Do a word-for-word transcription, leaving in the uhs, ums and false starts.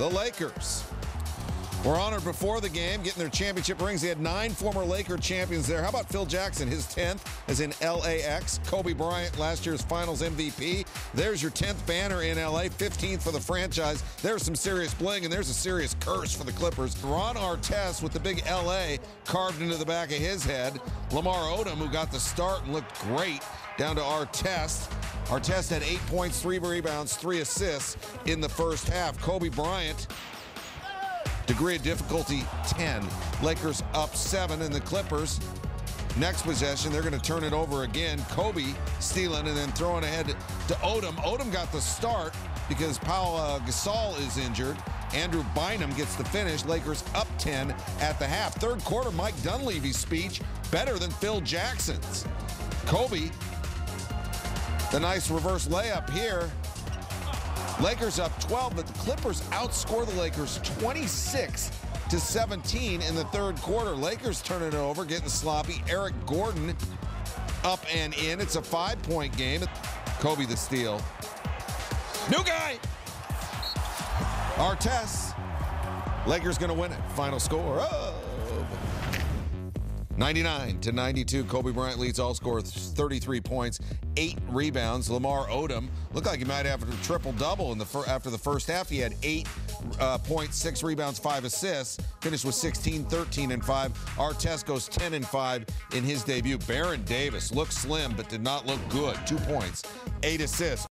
the Lakers were honored before the game, getting their championship rings. They had nine former Laker champions there. How about Phil Jackson, his tenth, as in L A X. Kobe Bryant, last year's finals M V P. There's your tenth banner in L A, fifteenth for the franchise. There's some serious bling, and there's a serious curse for the Clippers. Ron Artest with the big L A carved into the back of his head. Lamar Odom, who got the start and looked great, down to Artest. Artest had eight points, three rebounds, three assists in the first half. Kobe Bryant, degree of difficulty ten. Lakers up seven, and the Clippers, next possession, they're going to turn it over again. Kobe stealing and then throwing ahead to Odom. Odom got the start because Pau uh, Gasol is injured. Andrew Bynum gets the finish. Lakers up ten at the half. Third quarter, Mike Dunleavy's speech better than Phil Jackson's. Kobe, the nice reverse layup here. Lakers up twelve, but the Clippers outscore the Lakers twenty-six to seventeen in the third quarter. Lakers turning it over, getting sloppy. Eric Gordon up and in. It's a five-point game. Kobe the steal. New guy! Artest. Lakers going to win it. Final score of ninety-nine to ninety-two. Kobe Bryant leads all scorers, thirty-three points, eight rebounds. Lamar Odom looked like he might have a triple-double in the fir after the first half. He had eight uh, points, six rebounds, five assists. Finished with sixteen, thirteen, and five. Artest goes ten and five in his debut. Baron Davis looked slim but did not look good. Two points, eight assists.